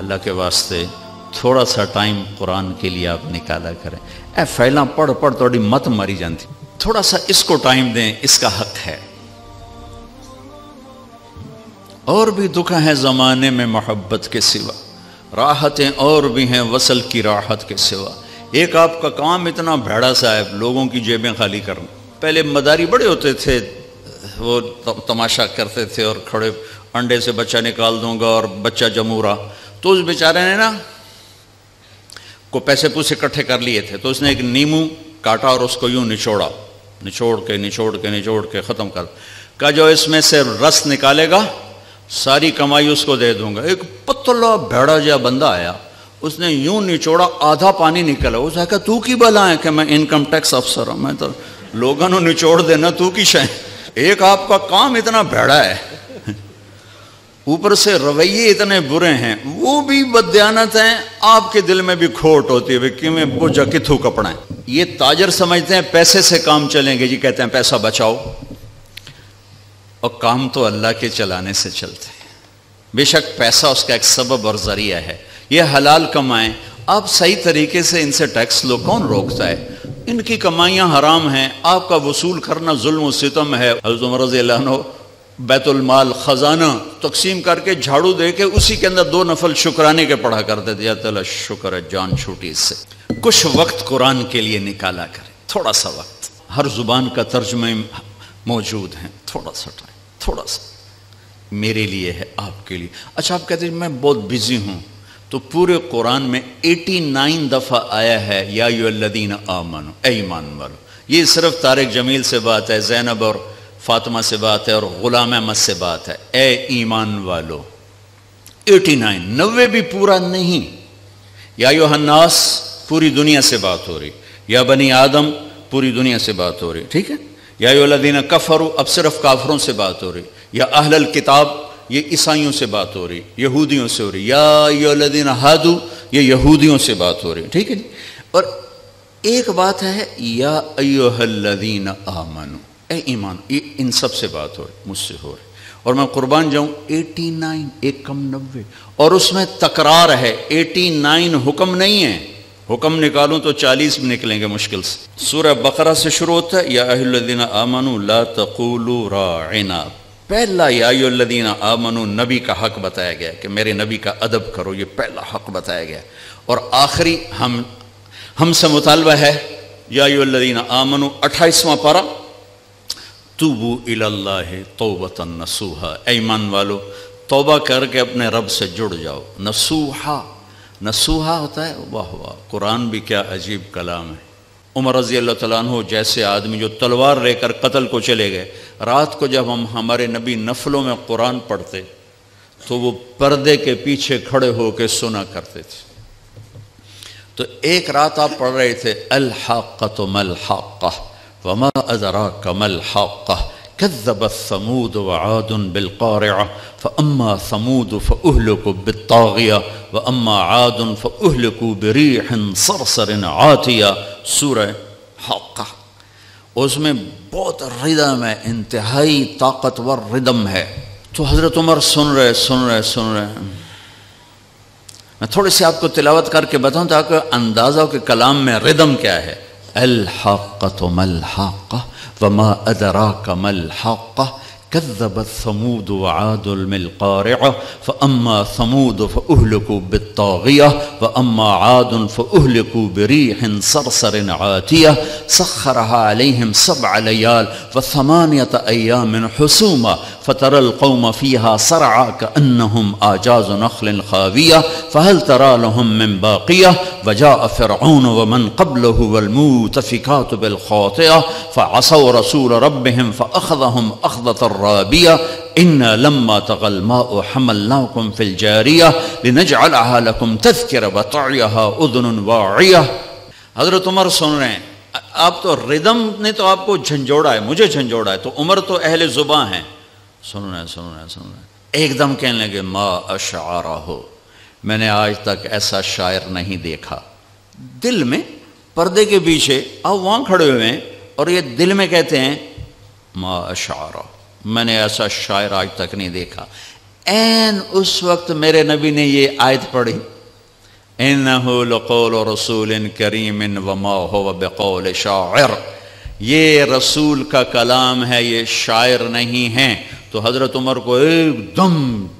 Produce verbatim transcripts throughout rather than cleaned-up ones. अल्लाह के वास्ते थोड़ा सा टाइम कुरान के लिए आप निकाला करें। ए फैला पढ़ पढ़ थोड़ी मत मारी जाती, थोड़ा सा इसको टाइम दें, इसका हक है। और भी दुख है ज़माने में मोहब्बत के सिवा, राहतें और भी हैं वसल की राहत के सिवा। एक आपका काम इतना भैड़ा सा है, लोगों की जेबें खाली करना। पहले मदारी बड़े होते थे, वो तमाशा करते थे और खड़े अंडे से बच्चा निकाल दूंगा और बच्चा जमूरा। तो उस बेचारे ने ना को पैसे पूसे इकट्ठे कर लिए थे, तो उसने एक नींबू काटा और उसको यूँ निचोड़ा, निचोड़ के निचोड़ के निचोड़ के ख़त्म कर का जो इसमें से रस निकालेगा सारी कमाई उसको दे दूंगा। एक पतला भैड़ा जहा बंदा आया, उसने यूँ निचोड़ा, आधा पानी निकला। उसने कहा तू की बला है कि मैं इनकम टैक्स अफसर हूँ, मैं तो लोगों को निचोड़ देना तू की शायद। एक आपका काम इतना भैड़ा है, ऊपर से रवैये इतने बुरे हैं, वो भी बदयानत हैं, आपके दिल में भी खोट होती है कि मैं वो जाके थू कपड़ा है। ये ताजर समझते हैं पैसे से काम चलेंगे जी, कहते हैं पैसा बचाओ, और काम तो अल्लाह के चलाने से चलते हैं। बेशक पैसा उसका एक सबब और ज़रिया है, ये हलाल कमाएं आप सही तरीके से, इनसे टैक्स लो, कौन रोकता है। इनकी कमाइयाँ हराम हैं, आपका वसूल करना जुल्म सितम है। हज़रत उमर रज़ियल्लाहु अन्हु बैतुल माल ख़जाना तकसीम करके झाड़ू दे के उसी के अंदर दो नफल शुक्राने के पढ़ा करते थे, या तला शुक्र है जान छूटी इससे। कुछ वक्त कुरान के लिए निकाला करें, थोड़ा सा वक्त। हर जुबान का तर्जुमे मौजूद हैं, थोड़ा सा टाइम, थोड़ा सा मेरे लिए है, आपके लिए। अच्छा आप कहते हैं मैं बहुत बिजी हूँ, तो पूरे कुरान में नवासी दफ़ा आया है या अय्युहल्लज़ीना आमनू, ऐ ईमान वालो। ये सिर्फ तारिक जमील से बात है, ज़ैनब और फातिमा से बात है, और ग़ुलामहमद से बात है, ऐ ईमान वालो। नवासी, नब्बे भी पूरा नहीं। या अय्युहन्नास पूरी दुनिया से बात हो रही, या बनी आदम पूरी दुनिया से बात हो रही, ठीक है। या अय्युहल्लज़ीना कफ़रू अब सिर्फ काफरों से बात हो रही, या अहलल किताब ये ईसाइयों से बात हो रही, यहूदियों से हो रही, या अय्युहल्लज़ीना हादू ये यहूदियों से बात हो रही, ठीक है जी। और एक बात है या अय्युहल्लज़ीना आमनू, ए ईमान, ये इन सब से बात हो रही, मुझसे हो रही। और मैं कुर्बान जाऊँ नवासी, एक कम नब्बे, और उसमें तकरार है। नवासी हुक्म नहीं है, हुक्म निकालूँ तो चालीस निकलेंगे मुश्किल से। सूरह बकरा से शुरू होता है या अय्युहल्लज़ीना आमनू ला तक़ूलू राइना। पहला या अय्युहल्लज़ीना आमनू नबी का हक बताया गया कि मेरे नबी का अदब करो, ये पहला हक बताया गया। और आखिरी हम हमसे मुतालबा है या अय्युहल्लज़ीना आमनू, अट्ठाईसवां पारा, तूबू इलल्लाहि तौबतन नसूहा, ऐ ईमान वालो तौबा करके अपने रब से जुड़ जाओ। नसूहा, नसूहा होता है वाह वाह, कुरान भी क्या अजीब कलाम है। उमर रज़ी अल्लाह तआला अन्हु जैसे आदमी जो तलवार लेकर कत्ल को चले गए, रात को जब हम हमारे नबी नफलों में कुरान पढ़ते तो वो पर्दे के पीछे खड़े होकर सुना करते थे। तो एक रात आप पढ़ रहे थे अल्हाक़तु मल्हाक़्क़ह वमा अदराका मल्हाक़्क़ह कज़्ज़बत समूद व आदुन बिलक़ारिअह फ़अम्मा समूद फ़अुहलिकू बित्ताग़िया व अम्मा आदुन फ़अुहलिकू बिरीहिन सरसरिन आतिया, सूरह हाक़्क़ह। उसमें बहुत रिदम है, इंतहाई ताकतवर रिदम है। तो हज़रत उमर सुन रहे सुन रहे सुन रहे मैं थोड़ी सी आपको तिलावत करके बताऊँ ताकि अंदाज़ा हो कि कलाम में रिदम क्या है। अल्हाक़तु मल्हाक़्क़ह वमा अदराका मल्हाक़्क़ह कज़्ज़बत समूद व आदुल बिलक़ारिअह फ़अम्मा समूद फ़अुहलिकू बित्ताग़ियह व अम्मा आदुन फ़अुहलिकू बिरीहिन सरसरिन आतिया सख़्ख़रहा अलैहिम सबअ लयाल व समानियता अय्यामिन हुसूमा फ़तरल क़ौम फ़ीहा सरअा कअन्नहुम आजाज़ु नख़्लिन ख़ाविया फ़हल तरा लहुम मिन बाक़िया व जाअ फ़िरऔन व मन क़ब्लहु वल मुतफ़िक़ातु बिलख़ातिअह फ़असौ रसूल रब्बिहिम फ़अख़ज़हुम अख़ज़तन राबिया इन्ना लम्मा तग़ल माउ हमलनाकुम फ़िल जारिया लिनजअलहा लकुम तज़किरा व तअयहा उज़ुनुन वाइया। हज़रत उमर सुन रहे हैं, आप तो रिदम ने तो आपको झंझोड़ा है, मुझे झंझोड़ा है, तो उमर तो अहले ज़ुबां हैं, सुन रहे हैं सुन रहे हैं सुन रहे हैं। एकदम कहने लगे मा अशअरा हो, मैंने आज तक ऐसा शायर नहीं देखा। दिल में पर्दे के पीछे आप वहाँ खड़े हुए हैं और ये दिल में कहते हैं मा अशअरा, मैंने ऐसा शायर आज तक नहीं देखा। एन उस वक्त मेरे नबी ने ये आयत पढ़ी, इन्नहु लक़ौल रसूलिन करीमिन व मा हुवा बिक़ौल शाइर, ये रसूल का कलाम है, ये शायर नहीं है। तो हज़रत उमर को एकदम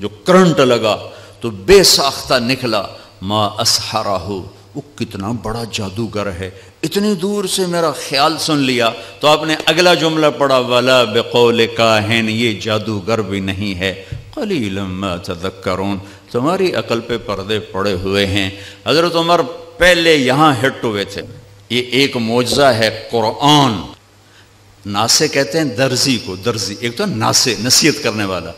जो करंट लगा तो बेसाख्ता निकला, मा असहराहु, वो कितना बड़ा जादूगर है, इतनी दूर से मेरा ख्याल सुन लिया। तो आपने अगला जुमला पढ़ा, वला बिक़ौल काहिन, ये जादूगर भी नहीं है। क़लीलन मा तज़क्करून, तुम्हारी अकल पे पर्दे पड़े हुए हैं। हज़रत उमर पहले यहाँ हिट हुए थे। ये एक मोजज़ा है कुरान। नासे कहते हैं दर्जी को, दर्जी एक तो नासे नसीहत करने वाला,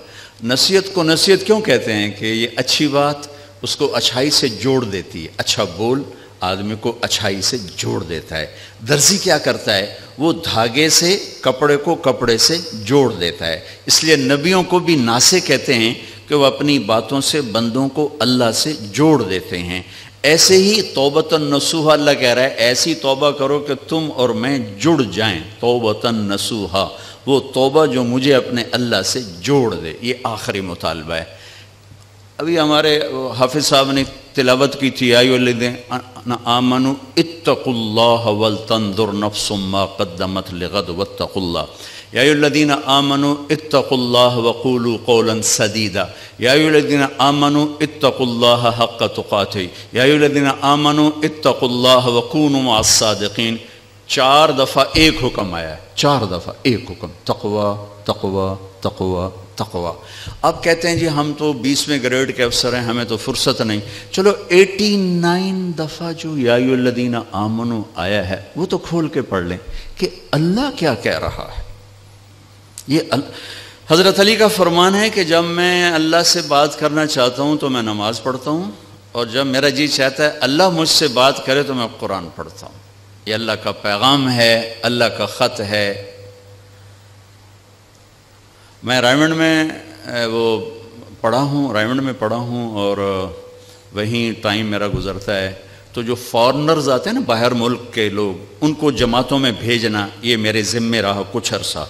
नसीहत को नसीहत क्यों कहते हैं कि ये अच्छी बात उसको अच्छाई से जोड़ देती है, अच्छा बोल आदमी को अच्छाई से जोड़ देता है। दर्जी क्या करता है, वो धागे से कपड़े को कपड़े से जोड़ देता है। इसलिए नबियों को भी नासे कहते हैं कि वह अपनी बातों से बंदों को अल्लाह से जोड़ देते हैं। ऐसे ही तौबतन नसूहा, अल्लाह कह रहा है ऐसी तौबा करो कि तुम और मैं जुड़ जाएं। तौबतन नसूहा, वो तौबा जो मुझे अपने अल्लाह से जोड़ दे, ये आखिरी मुतालबा है। अभी हमारे हाफिज़ साहब ने तिलावत की थी, आय्युल्लज़ीना आमनू इत्तकुल्लाह वल्तंदुर नफ्सुम मा क़द्दमत लिग़द वत्तकुल्लाह, या अय्युल्लज़ीना आमनू इत्तकुल्लाह वक़ूलू क़ौलन सदीदा, या अय्युल्लज़ीना आमनू इत्तकुल्लाह हक़्क़ तुक़ातिह, या अय्युल्लज़ीना आमनू इत्तकुल्लाह वक़ूनू मअस सादिक़ीन। चार दफ़ा एक हुक्म आया, चार दफ़ा एक हुक्म, तक़वा तक़वा तक़वा तक़वा। अब कहते हैं जी हम तो बीसवें ग्रेड के अफसर हैं, हमें तो फुर्सत नहीं। चलो नवासी दफ़ा जो या अय्युहल्लज़ीना आमनू आया है वो तो खोल के पढ़ लें कि अल्लाह क्या कह रहा है। ये अल... हज़रत अली का फरमान है कि जब मैं अल्लाह से बात करना चाहता हूँ तो मैं नमाज़ पढ़ता हूँ, और जब मेरा जी चाहता है अल्लाह मुझसे बात करे तो मैं कुरान पढ़ता हूँ। ये अल्लाह का पैगाम है, अल्लाह का ख़त है। मैं रायविंड में वो पढ़ा हूँ, रायविंड में पढ़ा हूँ और वहीं टाइम मेरा गुजरता है। तो जो फॉरेनर्स आते हैं ना, बाहर मुल्क के लोग, उनको जमातों में भेजना ये मेरे ज़िम्मे रहा कुछ अरसा।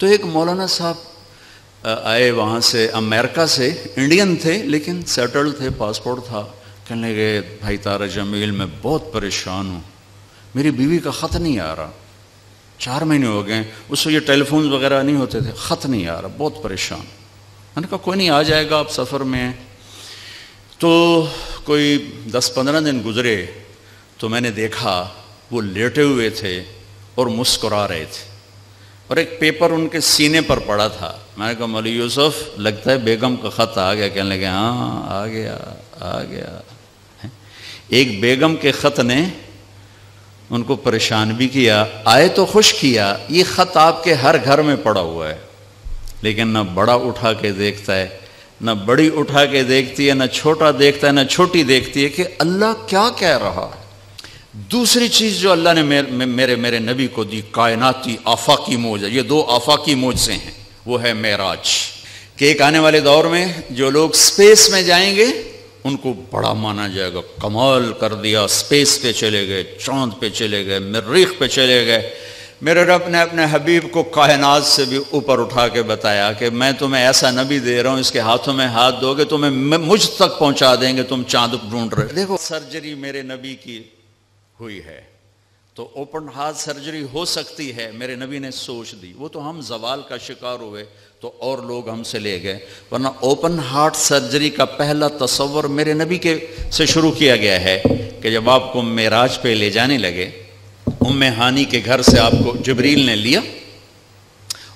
तो एक मौलाना साहब आए वहाँ से, अमेरिका से, इंडियन थे लेकिन सेटल थे, पासपोर्ट था। कहने लगे भाई तारिक जमील मैं बहुत परेशान हूँ, मेरी बीवी का ख़त नहीं आ रहा, चार महीने हो गए, उससे ये टेलीफोन वगैरह नहीं होते थे, ख़त नहीं आ रहा, बहुत परेशान। मैंने कहा कोई नहीं आ जाएगा, आप सफ़र में हैं। तो कोई दस पंद्रह दिन गुजरे तो मैंने देखा वो लेटे हुए थे और मुस्कुरा रहे थे, और एक पेपर उनके सीने पर पड़ा था। मैंने कहा मौली यूसुफ लगता है बेगम का ख़त आ गया। कहने लगे हाँ आ गया आ गया। एक बेगम के ख़त ने उनको परेशान भी किया, आए तो खुश किया, ये ख़त आपके हर घर में पड़ा हुआ है, लेकिन ना बड़ा उठा के देखता है, ना बड़ी उठा के देखती है, ना छोटा देखता है, ना छोटी देखती है कि अल्लाह क्या कह रहा है। दूसरी चीज़ जो अल्लाह ने मेरे मेरे मेरे नबी को दी, कायनाती आफाकी मौज है, ये दो आफाकी मौज से हैं, वो है मेराज। कि एक आने वाले दौर में जो लोग स्पेस में जाएंगे उनको बड़ा माना जाएगा, कमाल कर दिया, स्पेस पे चले गए, चांद पे चले गए, मरीख पे चले गए। मेरे रब ने अपने हबीब को कायनात से भी ऊपर उठा के बताया कि मैं तुम्हें ऐसा नबी दे रहा हूँ, इसके हाथों में हाथ दोगे तुम्हें मुझ तक पहुँचा देंगे, तुम चांद ढूंढ रहे। देखो सर्जरी मेरे नबी की हुई है, तो ओपन हार्ट सर्जरी हो सकती है, मेरे नबी ने सोच दी। वो तो हम जवाल का शिकार हुए तो और लोग हमसे ले गए, वरना ओपन हार्ट सर्जरी का पहला तस्वर मेरे नबी के से शुरू किया गया है कि जब आपको मेराज पे ले जाने लगे, उम्मे हानी के घर से आपको जिब्रील ने लिया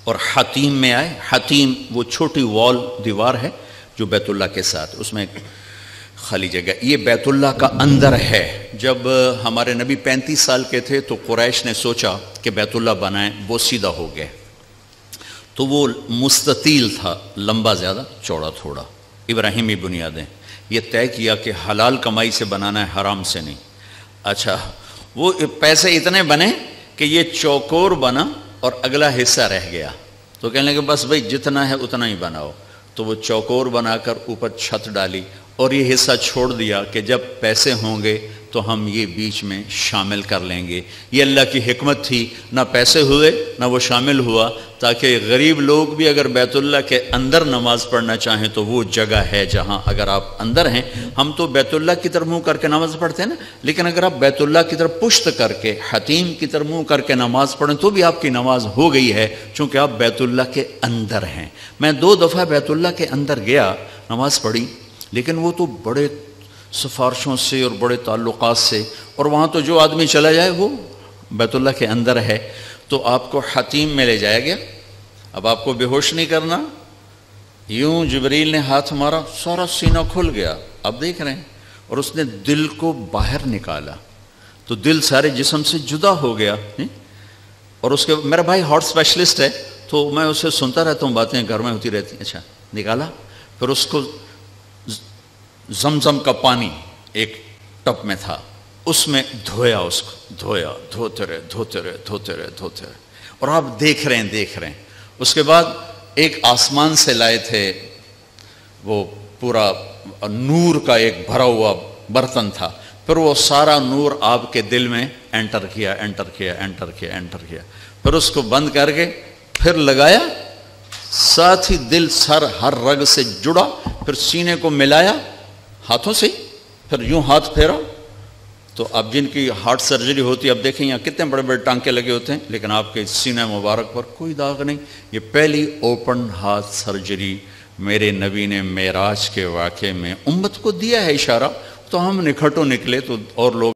और हतीम में आए। हतीम वो छोटी वॉल दीवार है जो बैतुल्ला के साथ, उसमें खाली जगह, ये बैतुल्ला का अंदर है। जब हमारे नबी पैंतीस साल के थे तो कुरैश ने सोचा कि बैतुल्ला बनाएं, बोसीदा हो गए। तो वो मुस्ततील था, लंबा ज़्यादा चौड़ा थोड़ा, इब्राहिमी बुनियादें। ये तय किया कि हलाल कमाई से बनाना है, हराम से नहीं। अच्छा वो पैसे इतने बने कि ये चौकोर बना और अगला हिस्सा रह गया। तो कहने लगे बस भाई जितना है उतना ही बनाओ। तो वो चौकोर बनाकर ऊपर छत डाली और ये हिस्सा छोड़ दिया कि जब पैसे होंगे तो हम ये बीच में शामिल कर लेंगे। ये अल्लाह की हिकमत थी, ना पैसे हुए ना वो शामिल हुआ, ताकि गरीब लोग भी अगर बैतुल्ला के अंदर नमाज़ पढ़ना चाहें तो वो जगह है जहाँ, अगर आप अंदर हैं, हम तो बैतुल्ला की तरफ मुँह करके नमाज़ पढ़ते हैं ना, लेकिन अगर आप बैतुल्ला की तरफ पुश्त करके हतीम की तरफ मुँह करके नमाज़ पढ़ें तो भी आपकी नमाज हो गई है, चूँकि आप बैतुल्ला के अंदर हैं। मैं दो दफ़ा बैतुल्ला के अंदर गया, नमाज़ पढ़ी, लेकिन वो तो बड़े सिफारिशों से और बड़े ताल्लुक़ात से, और वहाँ तो जो आदमी चला जाए वो बैतुल्ला के अंदर है। तो आपको हतीम में ले जाया गया। अब आपको बेहोश नहीं करना, यूं जिब्रील ने हाथ मारा, सारा सीना खुल गया, आप देख रहे हैं, और उसने दिल को बाहर निकाला तो दिल सारे जिस्म से जुदा हो गया। नहीं? और उसके मेरा भाई हार्ट स्पेशलिस्ट है तो मैं उसे सुनता रहता हूँ, बातें घर में होती रहती हैं। अच्छा, निकाला, फिर उसको जमजम का पानी एक टब में था उसमें धोया, उसको धोया, धोते रहे धोते रहे धोते रहे धोते रहे और आप देख रहे हैं देख रहे हैं। उसके बाद एक आसमान से लाए थे, वो पूरा नूर का एक भरा हुआ बर्तन था, फिर वो सारा नूर आपके दिल में एंटर किया एंटर किया एंटर किया एंटर किया फिर उसको बंद करके फिर लगाया, साथ ही दिल सर हर रग से जुड़ा, फिर सीने को मिलाया हाथों से, फिर यूं हाथ फेरा। तो अब जिनकी हार्ट सर्जरी होती है, अब देखें यहाँ कितने बड़े बड़े टांके लगे होते हैं, लेकिन आपके सीने मुबारक पर कोई दाग नहीं। ये पहली ओपन हार्ट सर्जरी मेरे नबी ने मेराज के वाक़े में उम्मत को दिया है इशारा। तो हम निकटों निकले तो और लोग